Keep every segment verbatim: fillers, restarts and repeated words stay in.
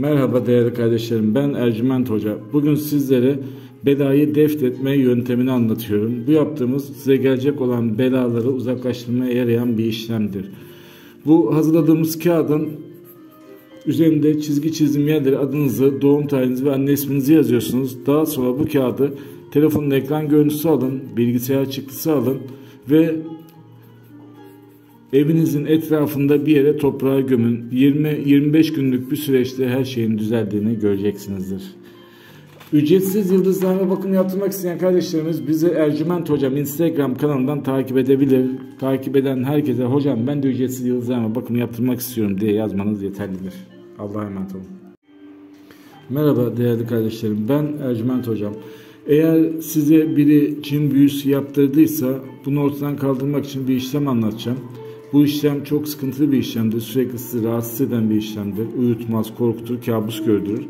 Merhaba değerli kardeşlerim, ben Ercüment Hoca. Bugün sizlere belayı def etme yöntemini anlatıyorum. Bu yaptığımız size gelecek olan belaları uzaklaştırmaya yarayan bir işlemdir. Bu hazırladığımız kağıdın üzerinde çizgi çizim yerleri adınızı, doğum tarihinizi ve anne isminizi yazıyorsunuz. Daha sonra bu kağıdı telefonun ekran görüntüsü alın, bilgisayar çıktısı alın ve evinizin etrafında bir yere toprağa gömün. yirmi yirmi beş günlük bir süreçte her şeyin düzeldiğini göreceksinizdir. Ücretsiz yıldızlarına bakım yaptırmak isteyen kardeşlerimiz bizi Ercüment Hocam Instagram kanalından takip edebilir. Takip eden herkese "Hocam ben de ücretsiz yıldızlarına bakım yaptırmak istiyorum" diye yazmanız yeterlidir. Allah'a emanet olun. Merhaba değerli kardeşlerim, ben Ercüment Hocam. Eğer size biri cin büyüsü yaptırdıysa bunu ortadan kaldırmak için bir işlem anlatacağım. Bu işlem çok sıkıntılı bir işlemdir. Sürekli sizi rahatsız eden bir işlemdir. Uyutmaz, korkutur, kabus gördürür.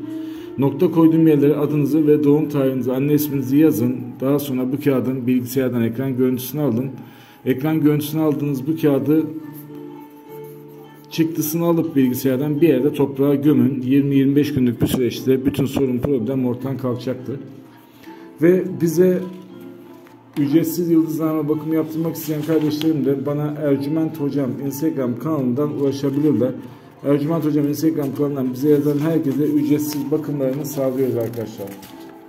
Nokta koyduğum yerlere adınızı ve doğum tarihinizi, anne isminizi yazın. Daha sonra bu kağıdın bilgisayardan ekran görüntüsünü alın. Ekran görüntüsünü aldığınız bu kağıdı çıktısını alıp bilgisayardan bir yerde toprağa gömün. yirmi yirmi beş günlük bir süreçte bütün sorun, problem ortadan kalkacaktır. Ve bize ücretsiz yıldızlarına bakım yaptırmak isteyen kardeşlerim de bana Ercüment Hocam Instagram kanalından ulaşabilirler. Ercüment Hocam Instagram kanalından bize yazan herkese ücretsiz bakımlarını sağlıyoruz arkadaşlar.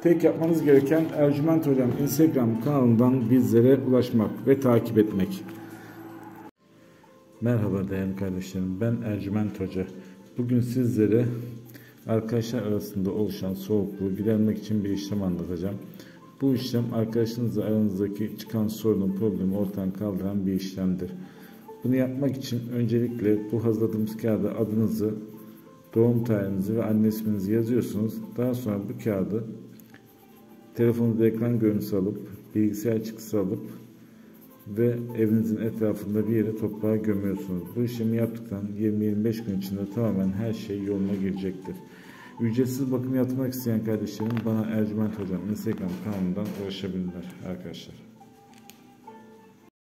Tek yapmanız gereken Ercüment Hocam Instagram kanalından bizlere ulaşmak ve takip etmek. Merhaba değerli kardeşlerim, ben Ercüment Hoca. Bugün sizlere arkadaşlar arasında oluşan soğukluğu gidermek için bir işlem anlatacağım. Bu işlem arkadaşınızla aranızdaki çıkan sorunun, problemi ortadan kaldıran bir işlemdir. Bunu yapmak için öncelikle bu hazırladığımız kağıda adınızı, doğum tarihinizi ve anne isminizi yazıyorsunuz. Daha sonra bu kağıdı telefonunuzda ekran görüntüsü alıp, bilgisayar çıktısı alıp ve evinizin etrafında bir yere toprağa gömüyorsunuz. Bu işlemi yaptıktan yirmi yirmi beş gün içinde tamamen her şey yoluna girecektir. Ücretsiz bakım yaptırmak isteyen kardeşlerim bana Ercüment Hocam Instagram kanalından ulaşabilirler arkadaşlar.